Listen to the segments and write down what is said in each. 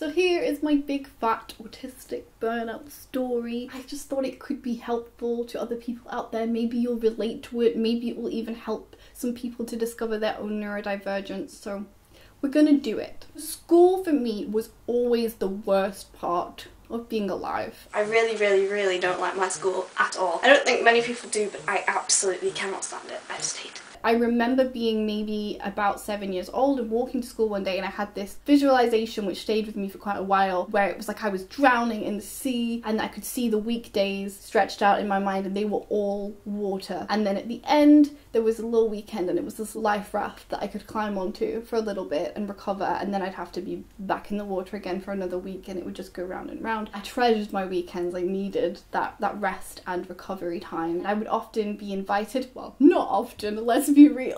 So here is my big fat autistic burnout story. I just thought it could be helpful to other people out there. Maybe you'll relate to it. Maybe it will even help some people to discover their own neurodivergence. So we're gonna do it. School for me was always the worst part of being alive. I really, really, really don't like my school at all. I don't think many people do, but I absolutely cannot stand it. I just hate it. I remember being maybe about 7 years old and walking to school one day, and I had this visualization which stayed with me for quite a while, where it was like I was drowning in the sea and I could see the weekdays stretched out in my mind and they were all water. And then at the end there was a little weekend and it was this life raft that I could climb onto for a little bit and recover, and then I'd have to be back in the water again for another week, and it would just go round and round. I treasured my weekends. I needed that rest and recovery time. And I would often be invited, well, not often, let's be real,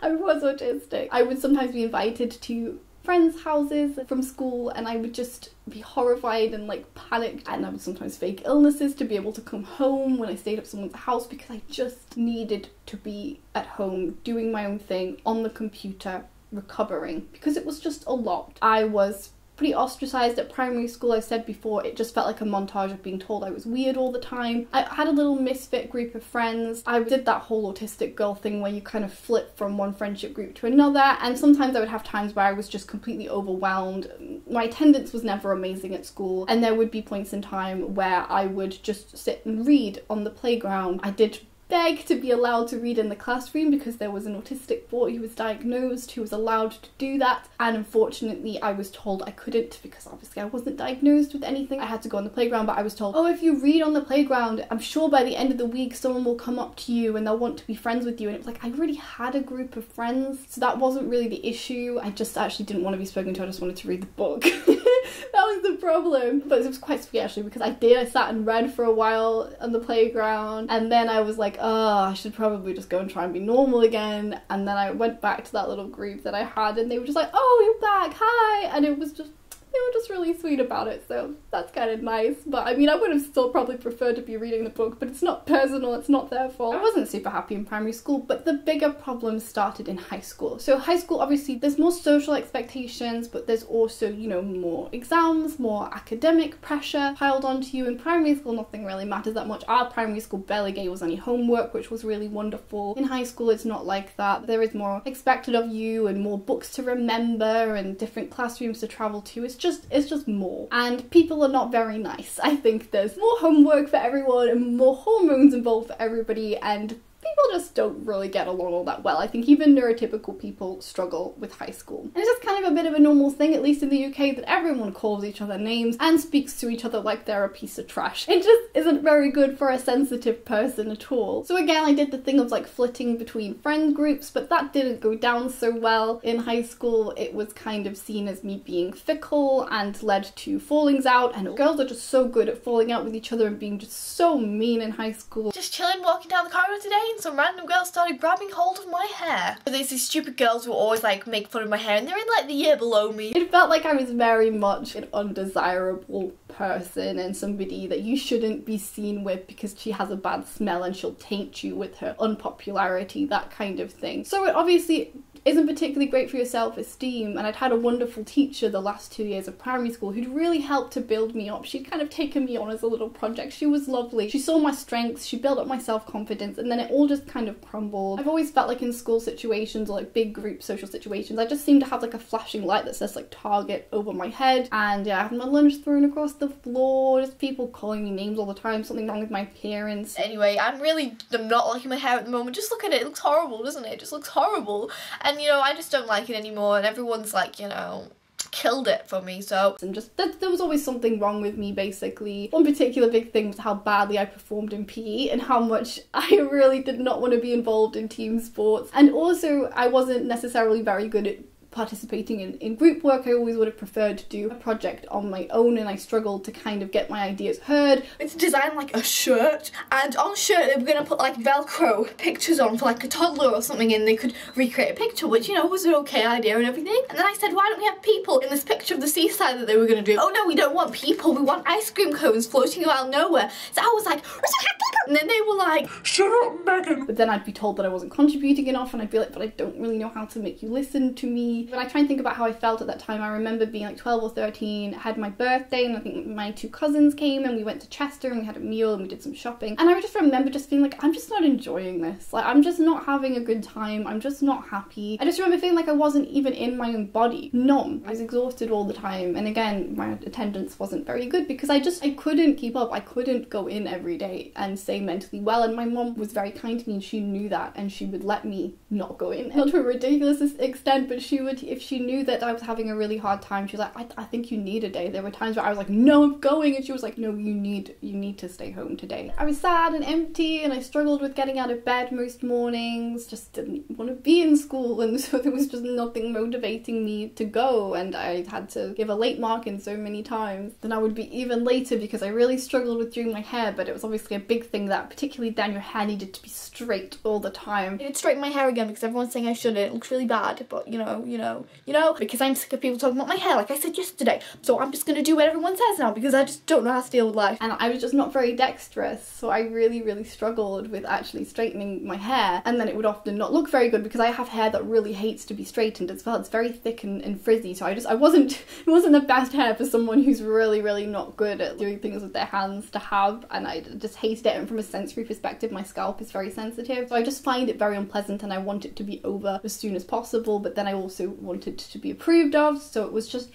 I was autistic. I would sometimes be invited to friends' houses from school, and I would just be horrified and like panicked, and I would sometimes fake illnesses to be able to come home when I stayed at someone's house, because I just needed to be at home doing my own thing on the computer, recovering, because it was just a lot. I was pretty ostracized at primary school. I said before, it just felt like a montage of being told I was weird all the time. I had a little misfit group of friends. I did that whole autistic girl thing where you kind of flip from one friendship group to another, and sometimes I would have times where I was just completely overwhelmed. My attendance was never amazing at school, and there would be points in time where I would just sit and read on the playground. I did beg to be allowed to read in the classroom because there was an autistic boy who was diagnosed who was allowed to do that, and unfortunately I was told I couldn't because obviously I wasn't diagnosed with anything. I had to go on the playground, but I was told, oh, if you read on the playground, I'm sure by the end of the week someone will come up to you and they'll want to be friends with you. And it was like, I already had a group of friends, so that wasn't really the issue. I just actually didn't want to be spoken to, I just wanted to read the book. That was the problem. But it was quite sweet actually, because I sat and read for a while on the playground, and then I was like, oh, I should probably just go and try and be normal again. And then I went back to that little group that I had, and they were just like, oh, you're back, hi. And it was just, they were just really sweet about it, so that's kind of nice. But I mean, I would have still probably preferred to be reading the book, but it's not personal, it's not their fault. I wasn't super happy in primary school, but the bigger problems started in high school. So high school, obviously there's more social expectations, but there's also, you know, more exams, more academic pressure piled onto you. In primary school, nothing really matters that much. Our primary school barely gave us any homework, which was really wonderful. In high school, it's not like that. There is more expected of you, and more books to remember, and different classrooms to travel to. It's just more, and people are not very nice. I think there's more homework for everyone and more hormones involved for everybody, and people just don't really get along all that well. I think even neurotypical people struggle with high school. And it's just kind of a bit of a normal thing, at least in the UK, that everyone calls each other names and speaks to each other like they're a piece of trash. It just isn't very good for a sensitive person at all. So again, I did the thing of like flitting between friend groups, but that didn't go down so well. In high school, it was kind of seen as me being fickle and led to fallings out, and girls are just so good at falling out with each other and being just so mean in high school. Just chilling, walking down the corridor today, some random girl started grabbing hold of my hair. There's these stupid girls who always like make fun of my hair, and they're in like the year below me. It felt like I was very much an undesirable person and somebody that you shouldn't be seen with because she has a bad smell and she'll taint you with her unpopularity, that kind of thing. So it obviously isn't particularly great for your self-esteem, and I'd had a wonderful teacher the last 2 years of primary school who'd really helped to build me up. She'd kind of taken me on as a little project. She was lovely. She saw my strengths, she built up my self-confidence, and then it all just kind of crumbled. I've always felt like in school situations or like big group social situations, I just seem to have like a flashing light that says like target over my head, and yeah, I had my lunch thrown across the floor, just people calling me names all the time, something wrong with my appearance. Anyway, I'm not liking my hair at the moment. Just look at it, it looks horrible, doesn't it? It just looks horrible. And you know, I just don't like it anymore, and everyone's like, you know, killed it for me. So and just there was always something wrong with me basically. One particular big thing was how badly I performed in PE and how much I really did not want to be involved in team sports, and also I wasn't necessarily very good at participating in group work. I always would have preferred to do a project on my own, and I struggled to kind of get my ideas heard. It's designed like a shirt, and on the shirt they were going to put like Velcro pictures on for like a toddler or something, and they could recreate a picture, which, you know, was an okay idea and everything. And then I said, why don't we have people in this picture of the seaside that they were going to do? Oh no, we don't want people, we want ice cream cones floating around nowhere. So I was like, and then they were like, shut up, Megan. But then I'd be told that I wasn't contributing enough, and I'd be like, but I don't really know how to make you listen to me. me. When I try and think about how I felt at that time, I remember being like 12 or 13, had my birthday, and I think my two cousins came and we went to Chester and we had a meal and we did some shopping. And I just remember just feeling like, I'm just not enjoying this. Like, I'm just not having a good time. I'm just not happy. I just remember feeling like I wasn't even in my own body. Numb. I was exhausted all the time. And again, my attendance wasn't very good because I couldn't keep up. I couldn't go in every day and stay mentally well. And my mom was very kind to me and she knew that, and she would let me not go in. Not to a ridiculous extent, but she would, if she knew that I was having a really hard time, she was like, I think you need a day. There were times where I was like, no, I'm going. And she was like, no, you need to stay home today. I was sad and empty and I struggled with getting out of bed most mornings, just didn't want to be in school, and so there was just nothing motivating me to go, and I had to give a late mark in so many times. Then I would be even later because I really struggled with doing my hair, but it was obviously a big thing that particularly then your hair needed to be straight all the time. I did straighten my hair again because everyone's saying I shouldn't. It looks really bad, but you know, because I'm sick of people talking about my hair like I said yesterday, so I'm just gonna do what everyone says now because I just don't know how to deal with life. And I was just not very dexterous, so I really struggled with actually straightening my hair, and then it would often not look very good because I have hair that really hates to be straightened as well. It's very thick and frizzy, so it wasn't the best hair for someone who's really not good at doing things with their hands to have, and I just hated it. And from a sensory perspective, my scalp is very sensitive, so I just find it very unpleasant and I want it to be over as soon as possible, but then I also wanted to be approved of, so it was just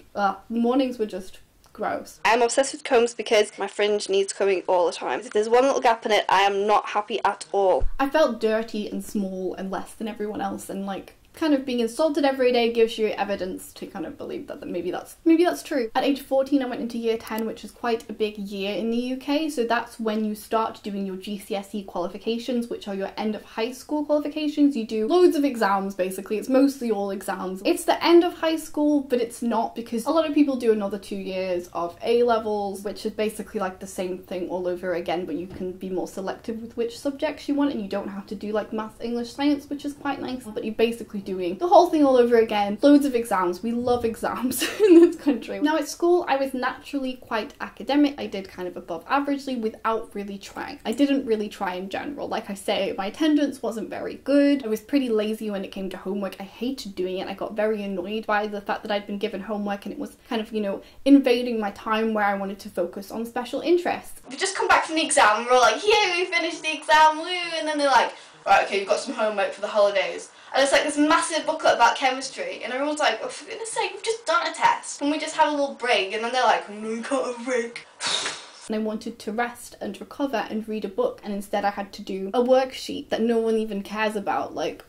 mornings were just gross. I'm obsessed with combs because my fringe needs combing all the time. If there's one little gap in it, I am not happy at all. I felt dirty and small and less than everyone else, and like kind of being insulted every day gives you evidence to kind of believe that maybe that's true. At age 14 I went into year 10, which is quite a big year in the UK, so that's when you start doing your GCSE qualifications, which are your end of high school qualifications. You do loads of exams basically, it's mostly all exams. It's the end of high school, but it's not, because a lot of people do another 2 years of A levels, which is basically like the same thing all over again, but you can be more selective with which subjects you want and you don't have to do like math, English, science, which is quite nice, but you basically doing the whole thing all over again. Loads of exams. We love exams in this country. Now at school I was naturally quite academic. I did kind of above averagely without really trying. I didn't really try in general. Like I say, my attendance wasn't very good. I was pretty lazy when it came to homework. I hated doing it. I got very annoyed by the fact that I'd been given homework and it was kind of, you know, invading my time where I wanted to focus on special interests. We just come back from the exam and we're like, yeah, we finished the exam, woo, and then they're like, right, okay, you've got some homework for the holidays. And it's like this massive booklet about chemistry, and everyone's like, oh, for goodness sake, we've just done a test. Can we just have a little break? And then they're like, no, you can't have a break. And I wanted to rest and recover and read a book, and instead I had to do a worksheet that no one even cares about. Like,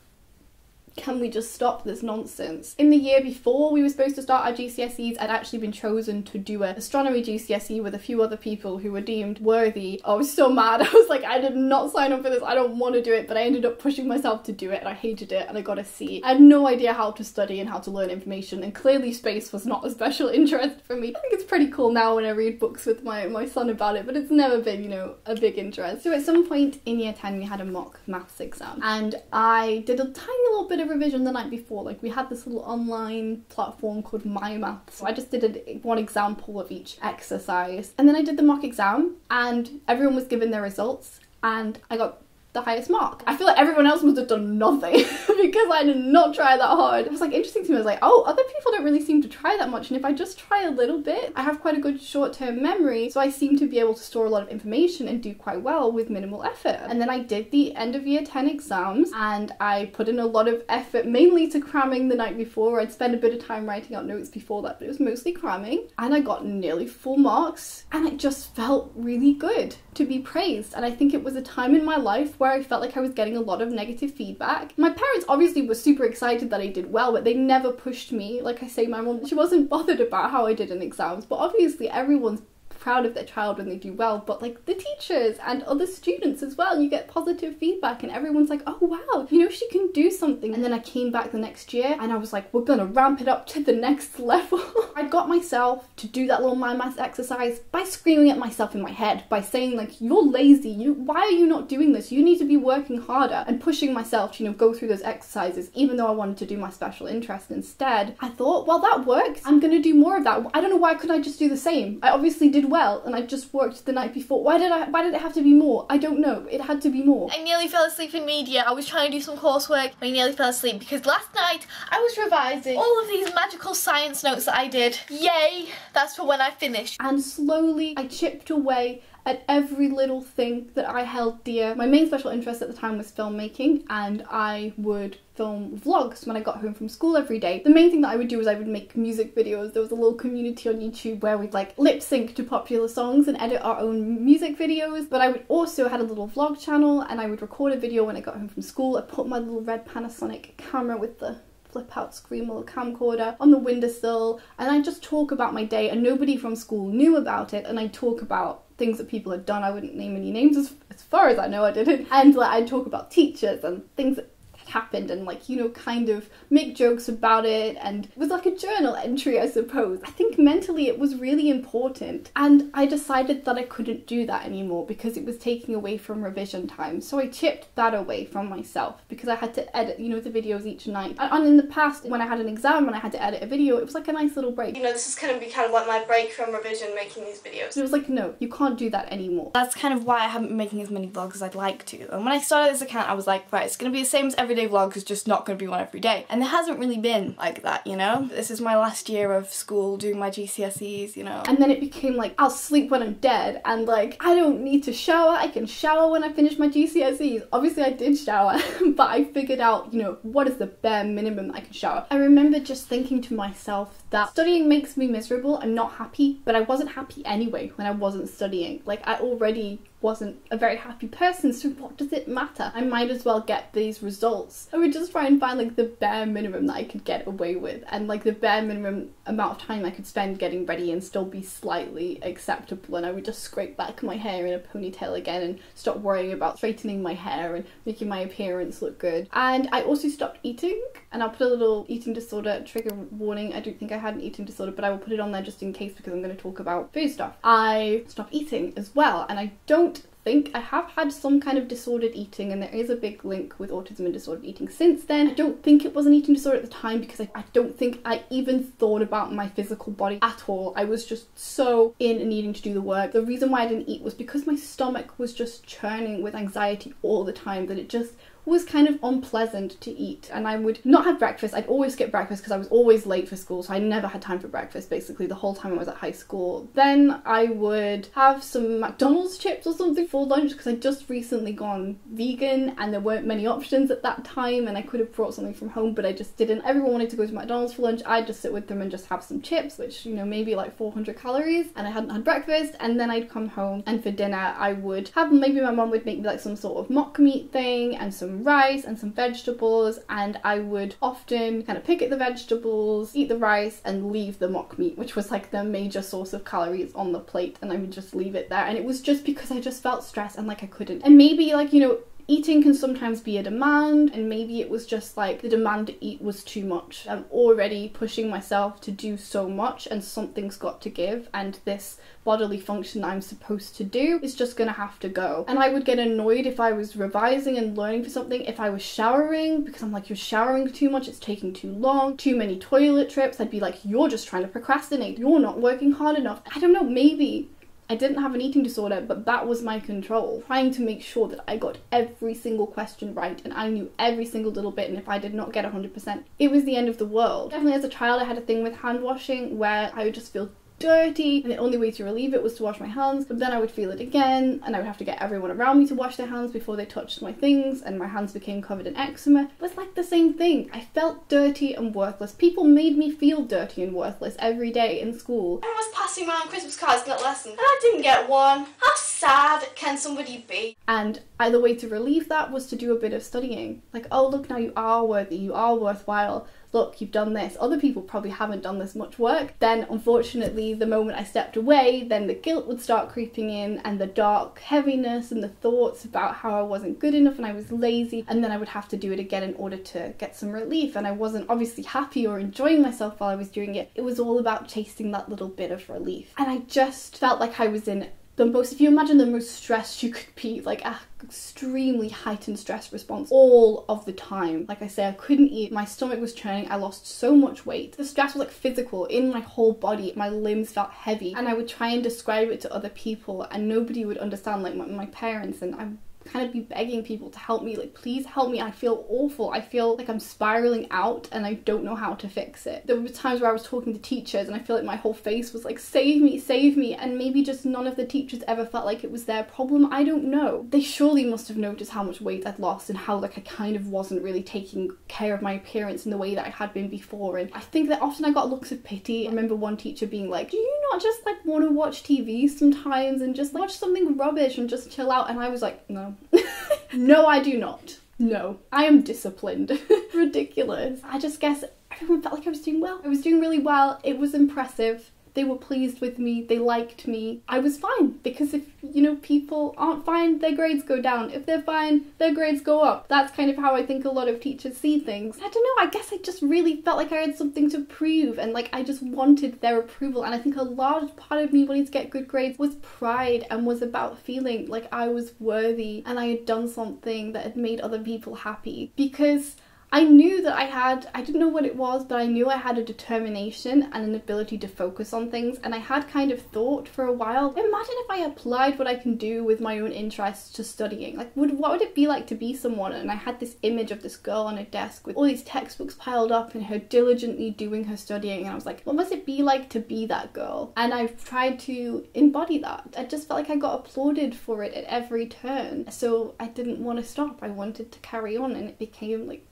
can we just stop this nonsense? In the year before we were supposed to start our GCSEs, I'd actually been chosen to do an astronomy GCSE with a few other people who were deemed worthy. I was so mad. I was like, I did not sign up for this. I don't want to do it. But I ended up pushing myself to do it, and I hated it, and I got a C. I had no idea how to study and how to learn information, and clearly space was not a special interest for me. I think it's pretty cool now when I read books with my son about it, but it's never been, you know, a big interest. So at some point in year 10 we had a mock maths exam, and I did a tiny little bit of revision the night before. Like, we had this little online platform called My Maths, so I just did one example of each exercise, and then I did the mock exam and everyone was given their results and I got the highest mark. I feel like everyone else must have done nothing because I did not try that hard. It was like interesting to me. I was like, oh, other people don't really seem to try that much, and if I just try a little bit, I have quite a good short-term memory, so I seem to be able to store a lot of information and do quite well with minimal effort. And then I did the end of year 10 exams and I put in a lot of effort, mainly to cramming the night before. I'd spend a bit of time writing out notes before that, but it was mostly cramming, and I got nearly full marks, and it just felt really good to be praised. And I think it was a time in my life where I felt like I was getting a lot of negative feedback. My parents obviously were super excited that I did well, but they never pushed me. Like I say, my mom, she wasn't bothered about how I did in exams, but obviously everyone's proud of their child when they do well, but like the teachers and other students as well, you get positive feedback and everyone's like, oh wow, you know, she can do something. And then I came back the next year and I was like, we're gonna ramp it up to the next level. I got myself to do that little mind math exercise by screaming at myself in my head, by saying like, you're lazy, why are you not doing this, you need to be working harder, and pushing myself to, you know, go through those exercises even though I wanted to do my special interest instead. I thought, well, that works, I'm gonna do more of that. I don't know, why couldn't I just do the same? I obviously did well and I've just worked the night before. Why did it have to be more? I don't know. It had to be more. I nearly fell asleep in media. I was trying to do some coursework. I nearly fell asleep because last night I was revising all of these magical science notes that I did. Yay! That's for when I finished. And slowly I chipped away at every little thing that I held dear. My main special interest at the time was filmmaking, and I would film vlogs when I got home from school every day. The main thing that I would do is I would make music videos. There was a little community on YouTube where we'd like lip sync to popular songs and edit our own music videos. But I would also had a little vlog channel, and I would record a video when I got home from school. I put my little red Panasonic camera with the flip out screen or camcorder on the windowsill, and I just talk about my day, and nobody from school knew about it, and I talk about things that people had done. I wouldn't name any names, as far as I know I didn't. And like, I'd talk about teachers and things that had happened and like, you know, kind of make jokes about it, and it was like a journal entry, I suppose. I think mentally it was really important, and I decided that I couldn't do that anymore because it was taking away from revision time. So I chipped that away from myself because I had to edit, you know, the videos each night. And in the past, when I had an exam and I had to edit a video, it was like a nice little break. You know, this is going to be kind of like my break from revision, making these videos. It was like, no, you can't do that anymore. That's kind of why I haven't been making as many vlogs as I'd like to. And when I started this account, I was like, right, it's going to be the same as everyday vlog, is just not going to be one every day. And there hasn't really been like that, you know? This is my last year of school doing my GCSEs, you know? And then it became like, I'll sleep when I'm dead, and like, I don't need to shower, I can shower when I finish my GCSEs. Obviously I did shower, but I figured out, you know, what is the bare minimum I can shower. I remember just thinking to myself that studying makes me miserable, I'm not happy, but I wasn't happy anyway when I wasn't studying. Like, I already wasn't a very happy person, so what does it matter? I might as well get these results. I would just try and find like the bare minimum that I could get away with, and like the bare minimum amount of time I could spend getting ready and still be slightly acceptable, and I would just scrape back my hair in a ponytail again and stop worrying about straightening my hair and making my appearance look good. And I also stopped eating, and I'll put a little eating disorder trigger warning. I don't think I had an eating disorder, but I will put it on there just in case because I'm going to talk about food stuff. I stopped eating as well, and I don't think I have had some kind of disordered eating, and there is a big link with autism and disordered eating since then. I don't think it was an eating disorder at the time because I don't think I even thought about my physical body at all. I was just so in needing to do the work. The reason why I didn't eat was because my stomach was just churning with anxiety all the time, that it just was kind of unpleasant to eat, and I would not have breakfast. I'd always skip breakfast because I was always late for school, so I never had time for breakfast basically the whole time I was at high school. Then I would have some McDonald's chips or something for lunch because I'd just recently gone vegan and there weren't many options at that time, and I could have brought something from home but I just didn't. Everyone wanted to go to McDonald's for lunch, I'd just sit with them and just have some chips, which, you know, maybe like 400 calories, and I hadn't had breakfast. And then I'd come home, and for dinner I would have, maybe my mum would make me like some sort of mock meat thing and some rice and some vegetables, and I would often kind of pick at the vegetables, eat the rice, and leave the mock meat, which was like the major source of calories on the plate, and I would just leave it there. And it was just because I just felt stressed and like I couldn't. And maybe like, you know, eating can sometimes be a demand, and maybe it was just like the demand to eat was too much. I'm already pushing myself to do so much and something's got to give, and this bodily function that I'm supposed to do is just gonna have to go. And I would get annoyed if I was revising and learning for something, if I was showering, because I'm like, you're showering too much, it's taking too long, too many toilet trips. I'd be like, you're just trying to procrastinate, you're not working hard enough. I don't know, maybe I didn't have an eating disorder, but that was my control, trying to make sure that I got every single question right and I knew every single little bit, and if I did not get 100%, it was the end of the world. Definitely as a child I had a thing with hand washing where I would just feel dirty, and the only way to relieve it was to wash my hands, but then I would feel it again and I would have to get everyone around me to wash their hands before they touched my things, and my hands became covered in eczema. It was like the same thing. I felt dirty and worthless. People made me feel dirty and worthless every day in school. Everyone was passing around Christmas cards in that lesson and I didn't get one. How sad can somebody be? And the way to relieve that was to do a bit of studying. Like, oh look, now you are worthy, you are worthwhile. Look, you've done this. Other people probably haven't done this much work. Then, unfortunately, the moment I stepped away, then the guilt would start creeping in, and the dark heaviness and the thoughts about how I wasn't good enough and I was lazy, and then I would have to do it again in order to get some relief. And I wasn't obviously happy or enjoying myself while I was doing it. It was all about chasing that little bit of relief. And I just felt like I was in them both. If you imagine them as stressed, you could be like an extremely heightened stress response all of the time. Like I say, I couldn't eat, my stomach was churning, I lost so much weight. The stress was like physical, in my whole body, my limbs felt heavy, and I would try and describe it to other people and nobody would understand, like my parents, and I'm kind of be begging people to help me, like, please help me, I feel awful, I feel like I'm spiraling out and I don't know how to fix it. There were times where I was talking to teachers and I feel like my whole face was like, save me, and maybe just none of the teachers ever felt like it was their problem, I don't know. They surely must have noticed how much weight I'd lost and how like I kind of wasn't really taking care of my appearance in the way that I had been before, and I think that often I got looks of pity. I remember one teacher being like, do you not just like want to watch TV sometimes and just like, watch something rubbish and just chill out? And I was like, no. No, I do not. No, I am disciplined. Ridiculous. I just guess everyone felt like I was doing well. I was doing really well. It was impressive. They were pleased with me. They liked me. I was fine, because if, you know, people aren't fine, their grades go down. If they're fine, their grades go up. That's kind of how I think a lot of teachers see things. I don't know, I guess I just really felt like I had something to prove, and like I just wanted their approval, and I think a large part of me wanting to get good grades was pride and was about feeling like I was worthy and I had done something that had made other people happy, because I knew that I didn't know what it was, but I knew I had a determination and an ability to focus on things, and I had kind of thought for a while, imagine if I applied what I can do with my own interests to studying, like what would it be like to be someone? And I had this image of this girl on a desk with all these textbooks piled up and her diligently doing her studying, and I was like, what must it be like to be that girl? And I've tried to embody that. I just felt like I got applauded for it at every turn, so I didn't want to stop, I wanted to carry on, and it became like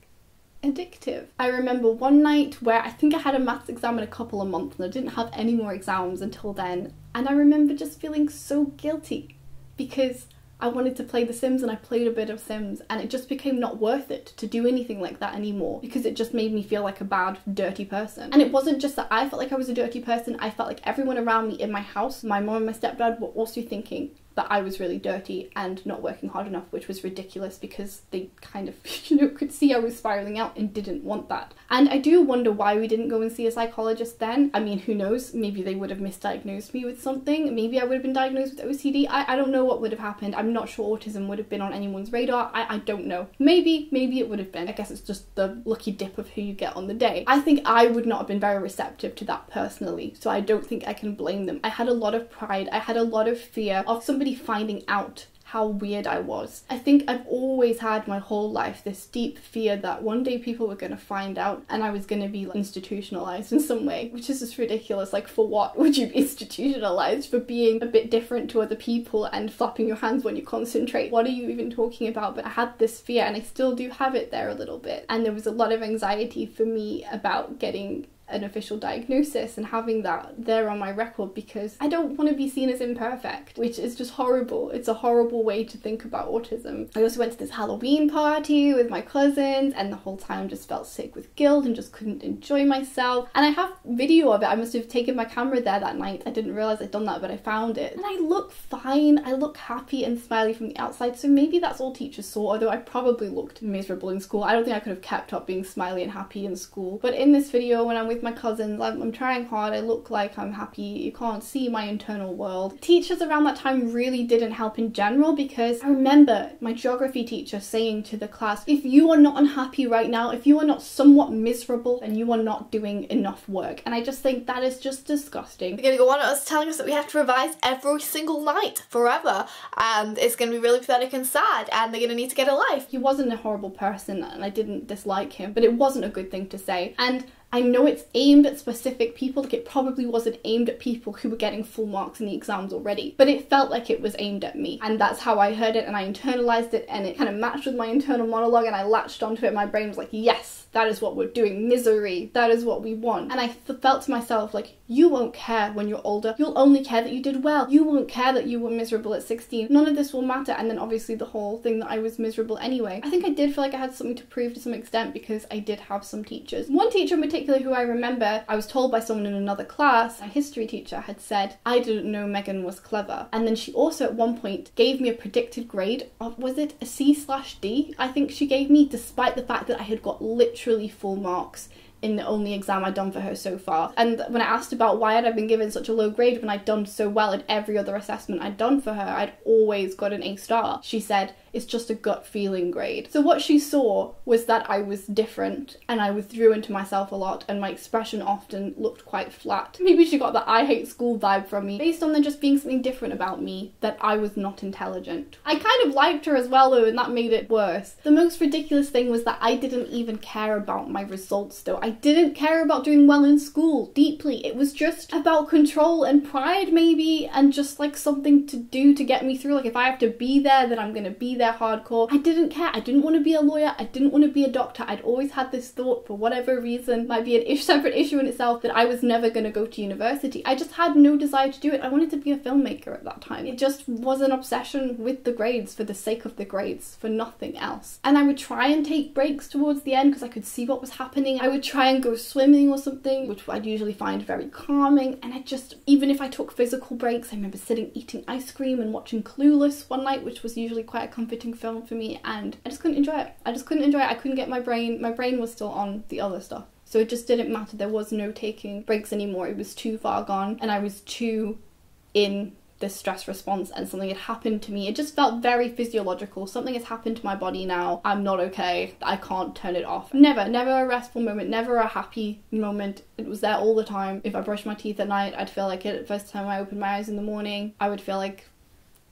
addictive. I remember one night where I think I had a maths exam in a couple of months and I didn't have any more exams until then, and I remember just feeling so guilty because I wanted to play The Sims and I played a bit of Sims, and it just became not worth it to do anything like that anymore because it just made me feel like a bad, dirty person. And it wasn't just that I felt like I was a dirty person, I felt like everyone around me in my house, my mom and my stepdad, were also thinking that I was really dirty and not working hard enough, which was ridiculous because they kind of, you know, could see I was spiraling out and didn't want that. And I do wonder why we didn't go and see a psychologist then. I mean, who knows? Maybe they would have misdiagnosed me with something. Maybe I would have been diagnosed with OCD. I don't know what would have happened. I'm not sure autism would have been on anyone's radar. I don't know. Maybe it would have been. I guess it's just the lucky dip of who you get on the day. I think I would not have been very receptive to that personally, so I don't think I can blame them. I had a lot of pride. I had a lot of fear of somebody finding out how weird I was. I think I've always had my whole life this deep fear that one day people were going to find out and I was going to be like, institutionalized in some way, which is just ridiculous. Like, for what would you be institutionalized? For being a bit different to other people and flapping your hands when you concentrate? What are you even talking about? But I had this fear, and I still do have it there a little bit, and there was a lot of anxiety for me about getting an official diagnosis and having that there on my record, because I don't want to be seen as imperfect, which is just horrible. It's a horrible way to think about autism. I also went to this Halloween party with my cousins, and the whole time just felt sick with guilt and just couldn't enjoy myself. And I have video of it. I must have taken my camera there that night. I didn't realize I'd done that, but I found it. And I look fine. I look happy and smiley from the outside, so maybe that's all teachers saw, although I probably looked miserable in school. I don't think I could have kept up being smiley and happy in school. But in this video, when I'm with my cousins, I'm trying hard, I look like I'm happy, you can't see my internal world. Teachers around that time really didn't help in general, because I remember my geography teacher saying to the class, if you are not unhappy right now, if you are not somewhat miserable, then you are not doing enough work. And I just think that is just disgusting. They're gonna go on at us telling us that we have to revise every single night forever, and it's gonna be really pathetic and sad, and they're gonna need to get a life. He wasn't a horrible person and I didn't dislike him, but it wasn't a good thing to say. And I know it's aimed at specific people, like it probably wasn't aimed at people who were getting full marks in the exams already, but it felt like it was aimed at me, and that's how I heard it, and I internalized it, and it kind of matched with my internal monologue, and I latched onto it. My brain was like, yes, that is what we're doing, misery, that is what we want. And I felt to myself like, you won't care when you're older, you'll only care that you did well, you won't care that you were miserable at 16, none of this will matter. And then obviously the whole thing that I was miserable anyway. I think I did feel like I had something to prove to some extent, because I did have some teachers. One teacher in particular who I remember, I was told by someone in another class, a history teacher had said, I didn't know Megan was clever. And then she also at one point gave me a predicted grade of, was it a C/D? I think she gave me, despite the fact that I had got literally full marks in the only exam I'd done for her so far. And when I asked about why had I been given such a low grade when I'd done so well at every other assessment I'd done for her, I'd always got an A-star, she said, "It's just a gut feeling grade." So what she saw was that I was different and I withdrew into myself a lot and my expression often looked quite flat. Maybe she got the I hate school vibe from me based on there just being something different about me, that I was not intelligent. I kind of liked her as well though, and that made it worse. The most ridiculous thing was that I didn't even care about my results though. I didn't care about doing well in school deeply. It was just about control and pride maybe, and just like something to do to get me through. Like if I have to be there, then I'm gonna be there hardcore. I didn't care. I didn't want to be a lawyer. I didn't want to be a doctor. I'd always had this thought, for whatever reason, might be a separate issue in itself, that I was never going to go to university. I just had no desire to do it. I wanted to be a filmmaker at that time. It just was an obsession with the grades for the sake of the grades, for nothing else. And I would try and take breaks towards the end because I could see what was happening. I would try and go swimming or something, which I'd usually find very calming. And I just, even if I took physical breaks, I remember sitting eating ice cream and watching Clueless one night, which was usually quite a comforting film for me, and I just couldn't enjoy it. I just couldn't enjoy it. I couldn't get my brain was still on the other stuff. So it just didn't matter. There was no taking breaks anymore. It was too far gone and I was too in this stress response and something had happened to me. It just felt very physiological. Something has happened to my body now. I'm not okay. I can't turn it off. Never a restful moment, never a happy moment. It was there all the time. If I brushed my teeth at night, I'd feel like it. First time I opened my eyes in the morning, I would feel like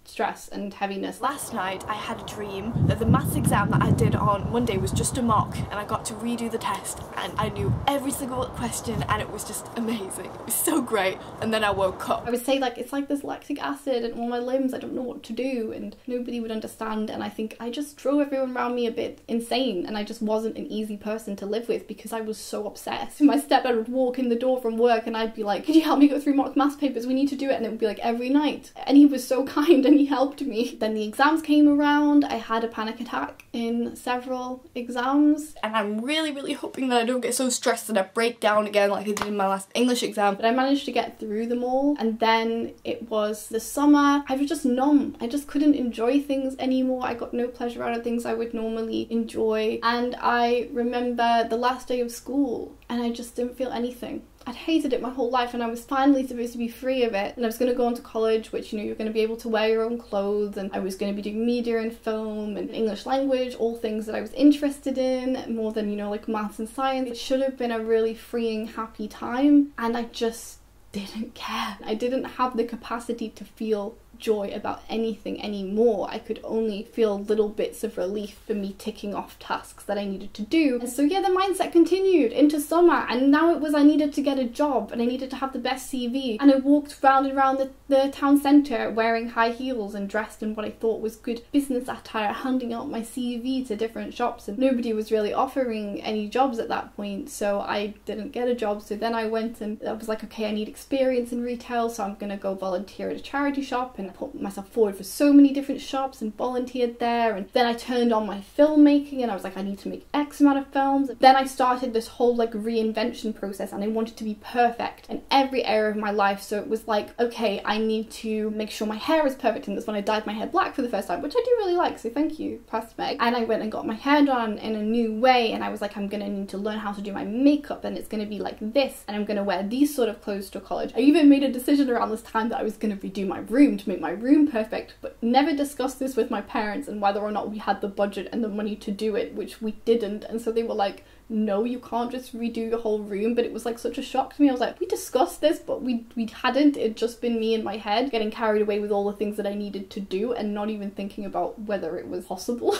stress and heaviness. Last night I had a dream that the maths exam that I did on Monday was just a mock and I got to redo the test and I knew every single question and it was just amazing. It was so great. And then I woke up. I would say like it's like this lactic acid and all my limbs, I don't know what to do and nobody would understand, and I think I just drove everyone around me a bit insane and I just wasn't an easy person to live with because I was so obsessed. My stepdad would walk in the door from work and I'd be like, "Could you help me go through mock maths papers? We need to do it." And it would be like every night, and he was so kind and he helped me. Then the exams came around. I had a panic attack in several exams. And I'm really hoping that I don't get so stressed that I break down again like I did in my last English exam. But I managed to get through them all. And then it was the summer. I was just numb. I just couldn't enjoy things anymore. I got no pleasure out of things I would normally enjoy. And I remember the last day of school and I just didn't feel anything. I'd hated it my whole life and I was finally supposed to be free of it, and I was going to go on to college, which, you know, you're going to be able to wear your own clothes, and I was going to be doing media and film and English language, all things that I was interested in more than, you know, like maths and science. It should have been a really freeing, happy time, and I just didn't care. I didn't have the capacity to feel joy about anything anymore. I could only feel little bits of relief for me ticking off tasks that I needed to do. And so yeah, the mindset continued into summer, and now it was I needed to get a job and I needed to have the best CV, and I walked round and round the town centre wearing high heels and dressed in what I thought was good business attire, handing out my CV to different shops, and nobody was really offering any jobs at that point, so I didn't get a job. So then I went and I was like, okay, I need experience in retail, so I'm gonna go volunteer at a charity shop, and I put myself forward for so many different shops and volunteered there. And then I turned on my filmmaking and I was like, I need to make X amount of films. And then I started this whole like reinvention process and I wanted to be perfect in every area of my life. So it was like, okay, I need to make sure my hair is perfect. And that's when I dyed my hair black for the first time, which I do really like, so thank you, Past Meg. And I went and got my hair done in a new way, and I was like, I'm gonna need to learn how to do my makeup and it's gonna be like this, and I'm gonna wear these sort of clothes to college. I even made a decision around this time that I was gonna redo my room to make my room perfect, but never discussed this with my parents and whether or not we had the budget and the money to do it, which we didn't. And so they were like, no, you can't just redo your whole room. But it was like such a shock to me. I was like, we discussed this, but we hadn't. It'd just been me in my head getting carried away with all the things that I needed to do and not even thinking about whether it was possible.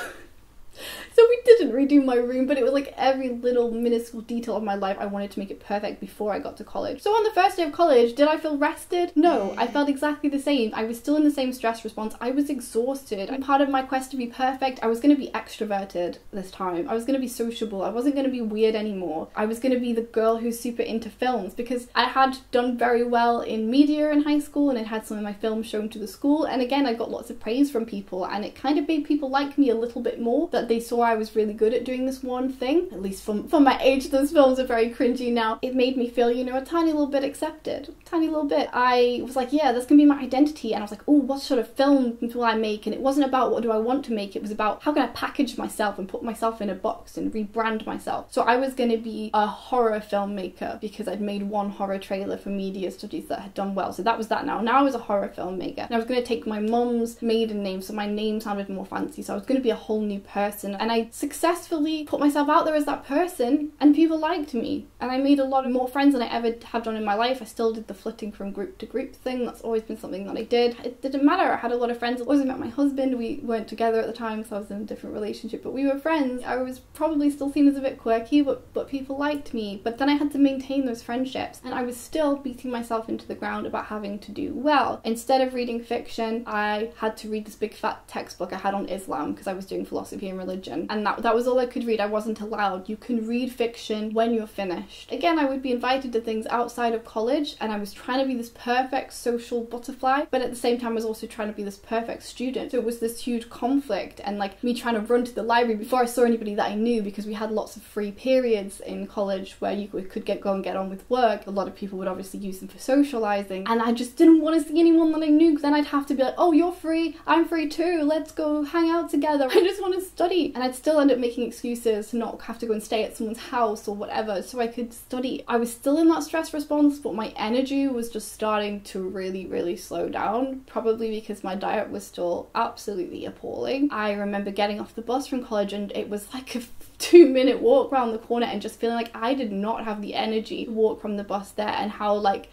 So we didn't redo my room, but it was like every little minuscule detail of my life I wanted to make it perfect before I got to college. So on the first day of college, did I feel rested? No, I felt exactly the same. I was still in the same stress response. I was exhausted. And part of my quest to be perfect, I was going to be extroverted this time. I was going to be sociable. I wasn't going to be weird anymore. I was going to be the girl who's super into films, because I had done very well in media in high school and I had some of my films shown to the school, and again I got lots of praise from people and it kind of made people like me a little bit more, that they they saw I was really good at doing this one thing. At least for my age, those films are very cringy now. It made me feel, you know, a tiny little bit accepted. A tiny little bit. I was like, yeah, that's gonna be my identity. And I was like, oh, what sort of film will I make? And it wasn't about what do I want to make. It was about how can I package myself and put myself in a box and rebrand myself. So I was gonna be a horror filmmaker because I'd made one horror trailer for media studies that had done well. So that was that now. Now I was a horror filmmaker. And I was gonna take my mom's maiden name, so my name sounded more fancy. So I was gonna be a whole new person. And I successfully put myself out there as that person, and people liked me. And I made a lot of more friends than I ever had done in my life. I still did the flitting from group to group thing. That's always been something that I did. It didn't matter. I had a lot of friends. I wasn't met my husband. We weren't together at the time, so I was in a different relationship, but we were friends. I was probably still seen as a bit quirky, but people liked me. But then I had to maintain those friendships, and I was still beating myself into the ground about having to do well. Instead of reading fiction, I had to read this big fat textbook I had on Islam because I was doing philosophy and religion, and that was all I could read. I wasn't allowed. You can read fiction when you're finished. Again, I would be invited to things outside of college, and I was trying to be this perfect social butterfly, but at the same time I was also trying to be this perfect student. So it was this huge conflict, and like me trying to run to the library before I saw anybody that I knew, because we had lots of free periods in college where you could go and get on with work. A lot of people would obviously use them for socializing, and I just didn't want to see anyone that I knew, because then I'd have to be like, oh, you're free, I'm free too, let's go hang out together. I just want to study. And I'd still end up making excuses to not have to go and stay at someone's house or whatever so I could study. I was still in that stress response, but my energy was just starting to really slow down, probably because my diet was still absolutely appalling. I remember getting off the bus from college, and it was like a 2-minute walk around the corner, and just feeling like I did not have the energy to walk from the bus there, and how like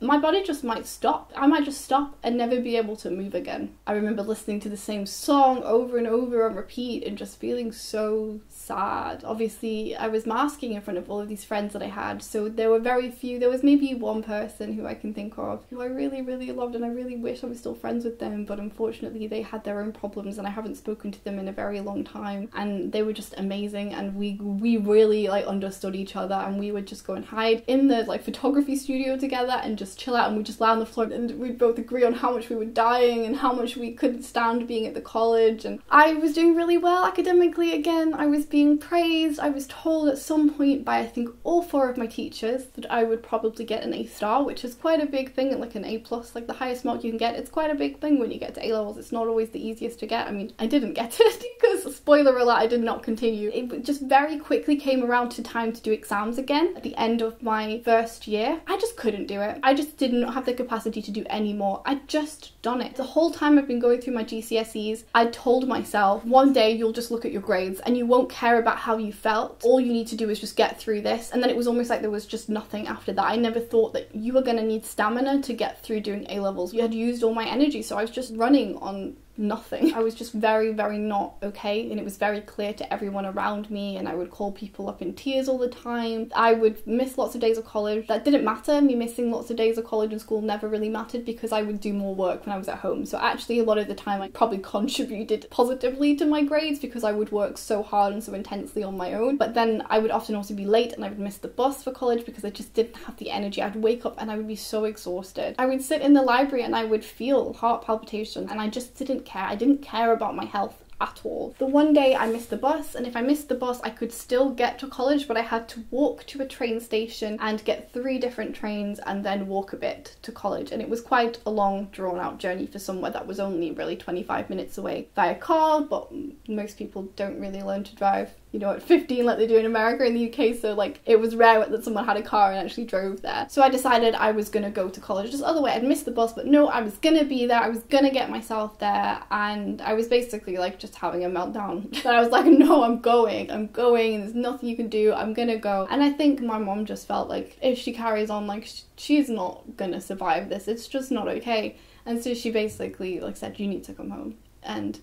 my body just might stop. I might just stop and never be able to move again. I remember listening to the same song over and over on repeat and just feeling so sad. Obviously, I was masking in front of all of these friends that I had, so there were very few. There was maybe one person who I can think of who I really loved, and I really wish I was still friends with them, but unfortunately they had their own problems and I haven't spoken to them in a very long time, and they were just amazing, and we really like understood each other, and we would just go and hide in the like photography studio together and just chill out, and we'd just lie on the floor and we'd both agree on how much we were dying and how much we couldn't stand being at the college. And I was doing really well academically again. I was being praised. I was told at some point by I think all four of my teachers that I would probably get an A-star, which is quite a big thing, like an A+, like the highest mark you can get. It's quite a big thing when you get to A-levels. It's not always the easiest to get. I mean, I didn't get it because, spoiler alert, I did not continue. It just very quickly came around to time to do exams again at the end of my first year. I just couldn't do it. I just didn't have the capacity to do any more. I'd just done it. The whole time I've been going through my GCSEs, I told myself, one day you'll just look at your grades and you won't care about how you felt. All you need to do is just get through this. And then it was almost like there was just nothing after that. I never thought that you were going to need stamina to get through doing A-levels. You had used all my energy, so I was just running on nothing. I was just very not okay, and it was very clear to everyone around me, and I would call people up in tears all the time. I would miss lots of days of college. That didn't matter. Me missing lots of days of college and school never really mattered because I would do more work when I was at home. So actually a lot of the time I probably contributed positively to my grades because I would work so hard and so intensely on my own. But then I would often also be late, and I would miss the bus for college because I just didn't have the energy. I'd wake up and I would be so exhausted. I would sit in the library and I would feel heart palpitations, and I just didn't care. I didn't care about my health at all. The one day I missed the bus, and if I missed the bus I could still get to college, but I had to walk to a train station and get 3 different trains and then walk a bit to college, and it was quite a long drawn out journey for somewhere that was only really 25 minutes away via car, but most people don't really learn to drive, you know, at 15 like they do in America and the UK, so like it was rare that someone had a car and actually drove there. So I decided I was gonna go to college this other way. I'd missed the bus, but no, I was gonna be there, I was gonna get myself there, and I was basically like just having a meltdown. But I was like, no, I'm going, and there's nothing you can do, I'm gonna go. And I think my mom just felt like if she carries on, like she's not gonna survive this, it's just not okay. And so she basically like said, you need to come home. And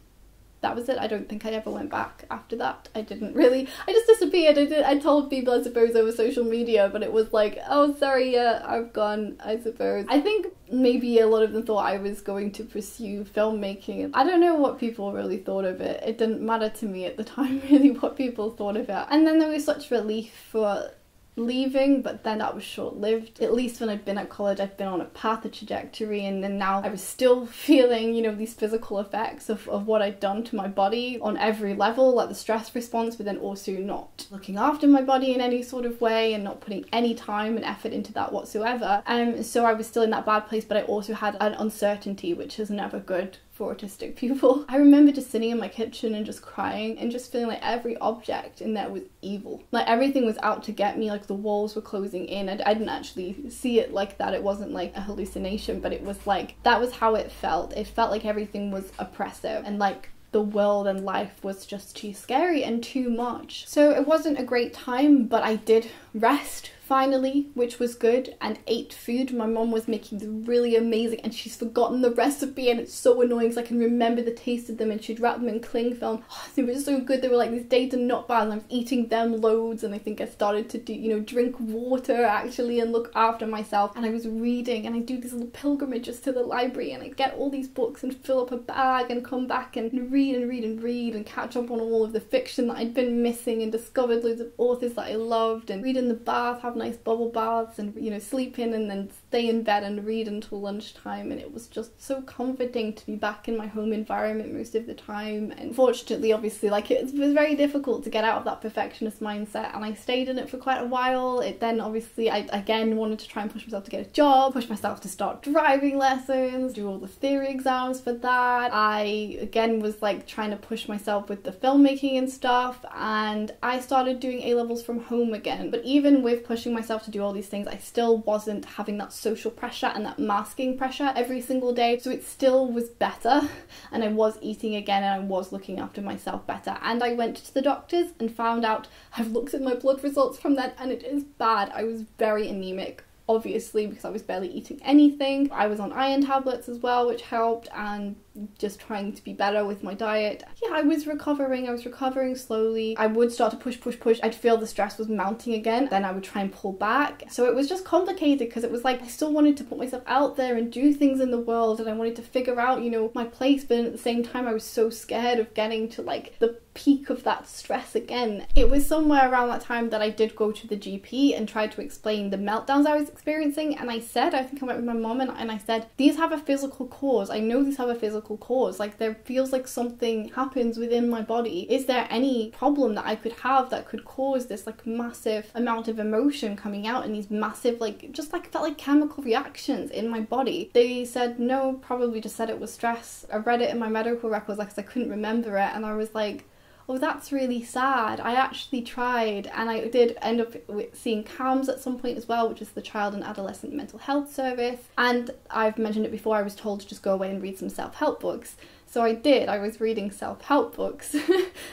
that was it. I don't think I ever went back after that. I didn't really. I just disappeared. I told people, I suppose, over social media, but it was like, oh, sorry, yeah, I've gone, I suppose. I think maybe a lot of them thought I was going to pursue filmmaking. I don't know what people really thought of it. It didn't matter to me at the time, really, what people thought of it. And then there was such relief for leaving, but then that was short-lived. At least when I'd been at college, I'd been on a path, a trajectory, and then now I was still feeling, you know, these physical effects of what I'd done to my body on every level, like the stress response, but then also not looking after my body in any sort of way and not putting any time and effort into that whatsoever. So I was still in that bad place, but I also had an uncertainty, which is never good for autistic people. I remember just sitting in my kitchen and just crying and just feeling like every object in there was evil. Like everything was out to get me, like the walls were closing in. I didn't actually see it like that. It wasn't like a hallucination, but it was like, that was how it felt. It felt like everything was oppressive and like the world and life was just too scary and too much. So it wasn't a great time, but I did rest finally, which was good, and ate food. My mom was making them really amazing, and she's forgotten the recipe, and it's so annoying because I can remember the taste of them, and she'd wrap them in cling film. Oh, they were so good. They were like these dates and nut bars, and I was eating them loads, and I think I started to do, you know, drink water actually and look after myself. And I was reading, and I do these little pilgrimages to the library, and I get all these books and fill up a bag and come back and read and read and read and catch up on all of the fiction that I'd been missing, and discovered loads of authors that I loved, and read in the bath, have nice bubble baths, and, you know, sleep in and then stay in bed and read until lunchtime. And it was just so comforting to be back in my home environment most of the time. And fortunately, obviously, like, it was very difficult to get out of that perfectionist mindset, and I stayed in it for quite a while. It then obviously, I again wanted to try and push myself to get a job, push myself to start driving lessons, do all the theory exams for that. I again was like trying to push myself with the filmmaking and stuff, and I started doing A-levels from home again. But even with pushing myself to do all these things, I still wasn't having that social pressure and that masking pressure every single day, so it still was better, and I was eating again, and I was looking after myself better. And I went to the doctors and found out, I've looked at my blood results from then, and it is bad. I was very anemic, obviously, because I was barely eating anything. I was on iron tablets as well, which helped, and just trying to be better with my diet. Yeah, I was recovering slowly. I would start to push. I'd feel the stress was mounting again, then I would try and pull back. So it was just complicated, because it was like I still wanted to put myself out there and do things in the world, and I wanted to figure out, you know, my place, but at the same time I was so scared of getting to like the peak of that stress again. It was somewhere around that time that I did go to the GP and tried to explain the meltdowns I was experiencing, and I said, I think I went with my mom, and I said, these have a physical cause. I know these have a physical cause. Like, there feels like something happens within my body. Is there any problem that I could have that could cause this like massive amount of emotion coming out and these massive like just like felt like chemical reactions in my body? They said no, probably just said it was stress. I read it in my medical records, like, 'cause I couldn't remember it, and I was like, oh, that's really sad. I actually tried, and I did end up seeing CAMS at some point as well, which is the Child and Adolescent Mental Health Service. And I've mentioned it before, I was told to just go away and read some self-help books. So I did. I was reading self-help books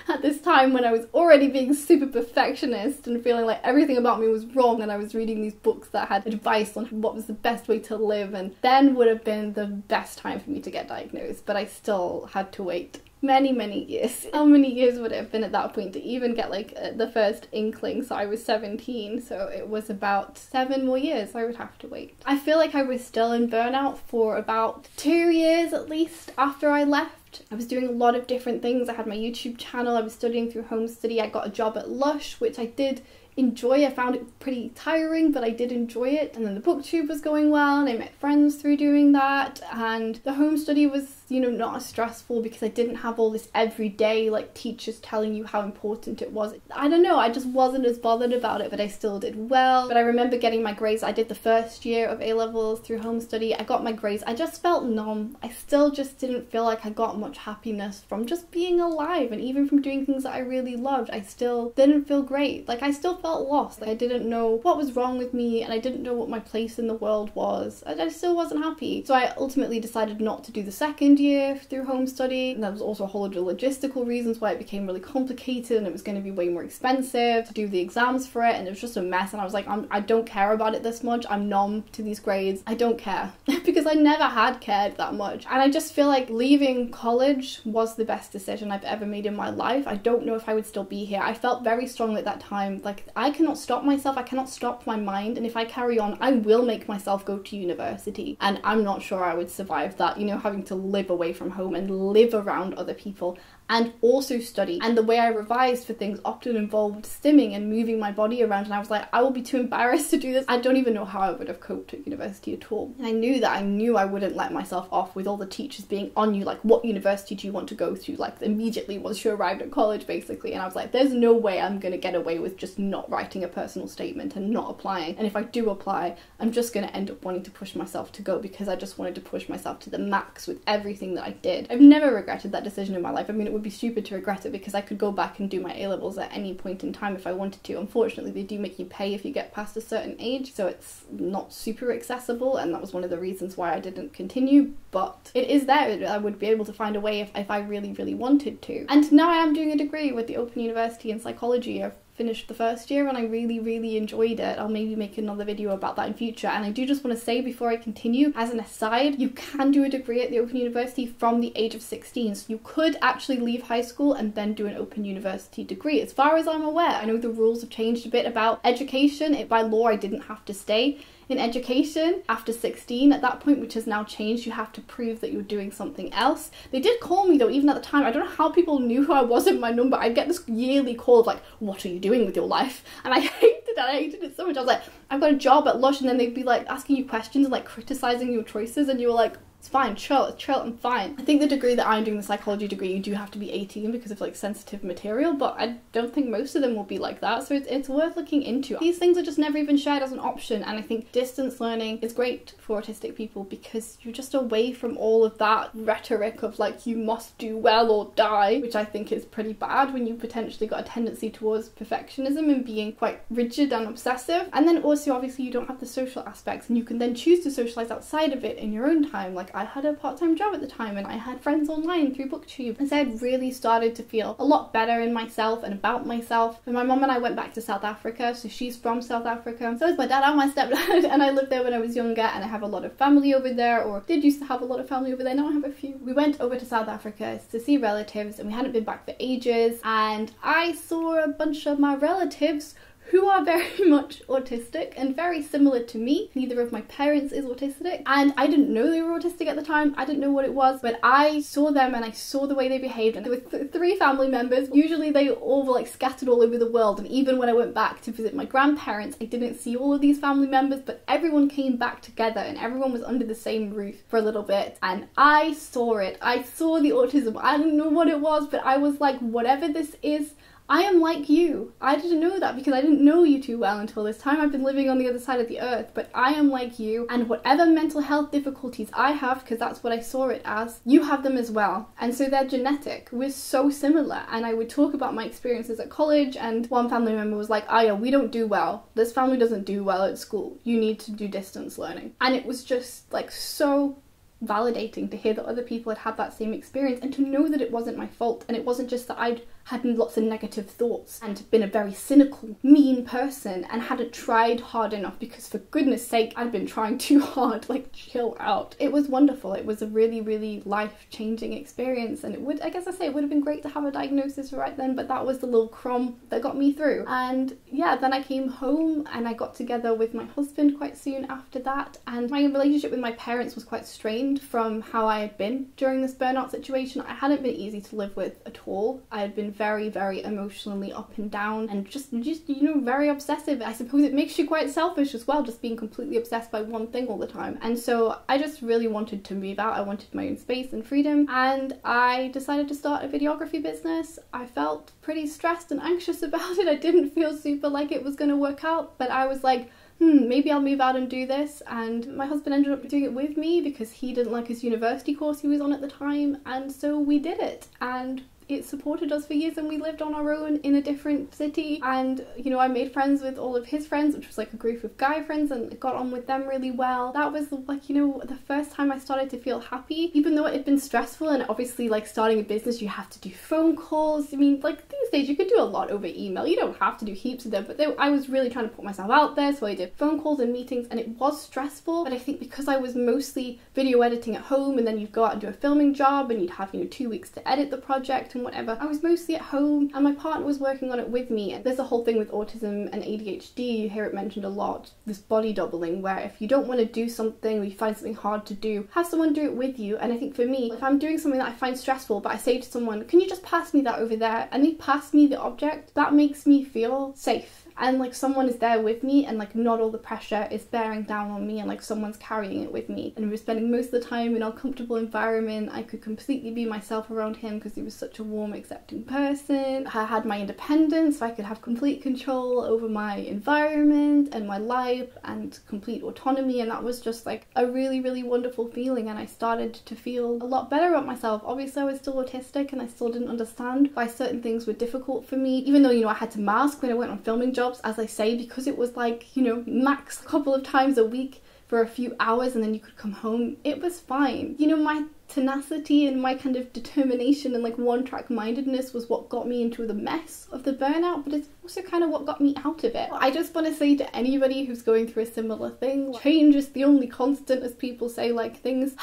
at this time when I was already being super perfectionist and feeling like everything about me was wrong, and I was reading these books that had advice on what was the best way to live, and then would have been the best time for me to get diagnosed, but I still had to wait many years. How many years would it have been at that point to even get like the first inkling? So I was 17, so it was about 7 more years I would have to wait. I feel like I was still in burnout for about 2 years at least after I left. I was doing a lot of different things. I had my YouTube channel, I was studying through home study, I got a job at Lush, which I did enjoy. I found it pretty tiring, but I did enjoy it. And then the BookTube was going well, and I met friends through doing that. And the home study was, you know, not as stressful because I didn't have all this everyday, like, teachers telling you how important it was. I don't know, I just wasn't as bothered about it, but I still did well. But I remember getting my grades. I did the first year of A-levels through home study. I got my grades. I just felt numb. I still just didn't feel like I got much happiness from just being alive, and even from doing things that I really loved, I still didn't feel great. Like, I still felt lost. Like, I didn't know what was wrong with me, and I didn't know what my place in the world was. I still wasn't happy. So I ultimately decided not to do the second year through home study, and there was also a whole lot of logistical reasons why it became really complicated, and it was going to be way more expensive to do the exams for it, and it was just a mess. And I was like, I don't care about it this much. I'm numb to these grades. I don't care because I never had cared that much. And I just feel like leaving college was the best decision I've ever made in my life. I don't know if I would still be here. I felt very strongly at that time, like, I cannot stop myself, I cannot stop my mind, and if I carry on, I will make myself go to university, and I'm not sure I would survive that, you know, having to live away from home and live around other people and also study. And the way I revised for things often involved stimming and moving my body around, and I was like, I will be too embarrassed to do this. I don't even know how I would have coped at university at all. And I knew that I wouldn't let myself off with all the teachers being on you, like, what university do you want to go to, like, immediately once you arrived at college, basically. And I was like, there's no way I'm gonna get away with just not writing a personal statement and not applying. And if I do apply, I'm just gonna end up wanting to push myself to go, because I just wanted to push myself to the max with everything that I did. I've never regretted that decision in my life. I mean, it would be stupid to regret it, because I could go back and do my A-levels at any point in time if I wanted to. Unfortunately, they do make you pay if you get past a certain age, so it's not super accessible, and that was one of the reasons why I didn't continue, but it is there. I would be able to find a way if I really, really wanted to. And now I am doing a degree with the Open University in psychology. I've finished the first year and I really, really enjoyed it. I'll maybe make another video about that in future. And I do just want to say before I continue, as an aside, you can do a degree at the Open University from the age of 16. So you could actually leave high school and then do an Open University degree. As far as I'm aware, I know the rules have changed a bit about education. By law, I didn't have to stay in education after 16 at that point, which has now changed. You have to prove that you're doing something else. They did call me though, even at the time. I don't know how people knew who I was and my number. I'd get this yearly call of like, what are you doing with your life? And I hated it. I hated it so much. I was like, I've got a job at Lush, and then they'd be like asking you questions and like criticizing your choices, and you were like, it's fine, chill, I'm fine. I think the degree that I'm doing, the psychology degree, you do have to be 18 because of like sensitive material, but I don't think most of them will be like that, so it's worth looking into. These things are just never even shared as an option, and I think distance learning is great for autistic people because you're just away from all of that rhetoric of like, you must do well or die, which I think is pretty bad when you potentially got a tendency towards perfectionism and being quite rigid and obsessive. And then also obviously you don't have the social aspects, and you can then choose to socialize outside of it in your own time. Like, I had a part-time job at the time and I had friends online through BookTube, and so I really started to feel a lot better in myself and about myself. And my mum and I went back to South Africa, so she's from South Africa, so is my dad and my stepdad, and I lived there when I was younger, and I have a lot of family over there, or did used to have a lot of family over there, now I have a few. We went over to South Africa to see relatives, and we hadn't been back for ages, and I saw a bunch of my relatives who are very much autistic and very similar to me. Neither of my parents is autistic, and I didn't know they were autistic at the time. I didn't know what it was, but I saw them and I saw the way they behaved, and there were three family members. Usually they all were like scattered all over the world, and even when I went back to visit my grandparents, I didn't see all of these family members, but everyone came back together and everyone was under the same roof for a little bit, and I saw it. I saw the autism. I didn't know what it was, but I was like, whatever this is, I am like you. I didn't know that because I didn't know you too well until this time. I've been living on the other side of the earth, but I am like you, and whatever mental health difficulties I have, because that's what I saw it as, you have them as well. And so they're genetic. We're so similar. And I would talk about my experiences at college, and one family member was like, oh yeah, we don't do well. This family doesn't do well at school. You need to do distance learning. And it was just like so validating to hear that other people had had that same experience, and to know that it wasn't my fault, and it wasn't just that I'd had lots of negative thoughts and been a very cynical, mean person and hadn't tried hard enough, because for goodness sake, I'd been trying too hard. Like, chill out. It was wonderful. It was a really, really life-changing experience, and it would have been great to have a diagnosis right then, but that was the little crumb that got me through. And yeah, then I came home and I got together with my husband quite soon after that, and my relationship with my parents was quite strained from how I had been during this burnout situation. I hadn't been easy to live with at all. I had been very, very emotionally up and down, and just you know, very obsessive. I suppose it makes you quite selfish as well, just being completely obsessed by one thing all the time. And so I just really wanted to move out. I wanted my own space and freedom, and I decided to start a videography business. I felt pretty stressed and anxious about it. I didn't feel super like it was going to work out, but I was like, maybe I'll move out and do this. And my husband ended up doing it with me because he didn't like his university course he was on at the time, and so we did it, and it supported us for years, and we lived on our own in a different city. And you know, I made friends with all of his friends, which was like a group of guy friends, and got on with them really well. That was like, you know, the first time I started to feel happy, even though it had been stressful. And obviously, like, starting a business, you have to do phone calls. I mean, like, these this stage you could do a lot over email. You don't have to do heaps of them, but I was really trying to put myself out there, so I did phone calls and meetings, and it was stressful. But I think because I was mostly video editing at home, and then you'd go out and do a filming job, and you'd have, 2 weeks to edit the project and whatever, I was mostly at home, and my partner was working on it with me. And there's a whole thing with autism and ADHD, you hear it mentioned a lot, this body doubling, where if you don't want to do something or you find something hard to do, have someone do it with you. And I think for me, if I'm doing something that I find stressful, but I say to someone, can you just pass me that over there? And they pass me the object, that makes me feel safe. And like someone is there with me, and like not all the pressure is bearing down on me, and like someone's carrying it with me. And we were spending most of the time in our comfortable environment. I could completely be myself around him because he was such a warm, accepting person. I had my independence, so I could have complete control over my environment and my life and complete autonomy. And that was just like a really, really wonderful feeling. And I started to feel a lot better about myself. Obviously I was still autistic, and I still didn't understand why certain things were difficult for me, even though, I had to mask when I went on filming jobs, as I say, because it was like, max a couple of times a week for a few hours, and then you could come home. It was fine. My tenacity and my kind of determination and like one-track mindedness was what got me into the mess of the burnout, but it's also kind of what got me out of it. I just want to say to anybody who's going through a similar thing, change is the only constant, as people say. Like things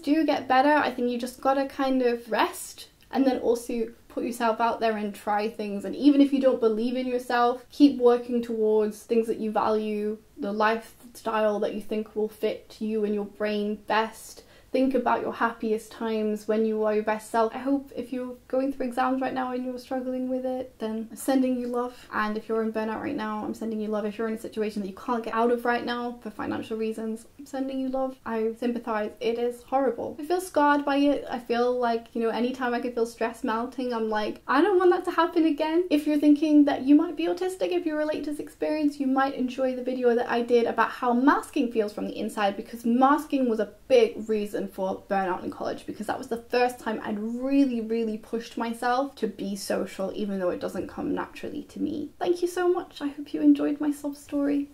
do get better. I think you just gotta kind of rest, and then also put yourself out there and try things. And even if you don't believe in yourself, keep working towards things that you value, the lifestyle that you think will fit you and your brain best. Think about your happiest times when you are your best self. I hope if you're going through exams right now and you're struggling with it, then I'm sending you love. And if you're in burnout right now, I'm sending you love. If you're in a situation that you can't get out of right now for financial reasons, I'm sending you love. I sympathize. It is horrible. I feel scarred by it. I feel like, anytime I can feel stress mounting, I'm like, I don't want that to happen again. If you're thinking that you might be autistic, if you relate to this experience, you might enjoy the video that I did about how masking feels from the inside, because masking was a big reason for burnout in college, because that was the first time I'd really, really pushed myself to be social, even though it doesn't come naturally to me. Thank you so much. I hope you enjoyed my sob story.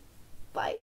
Bye.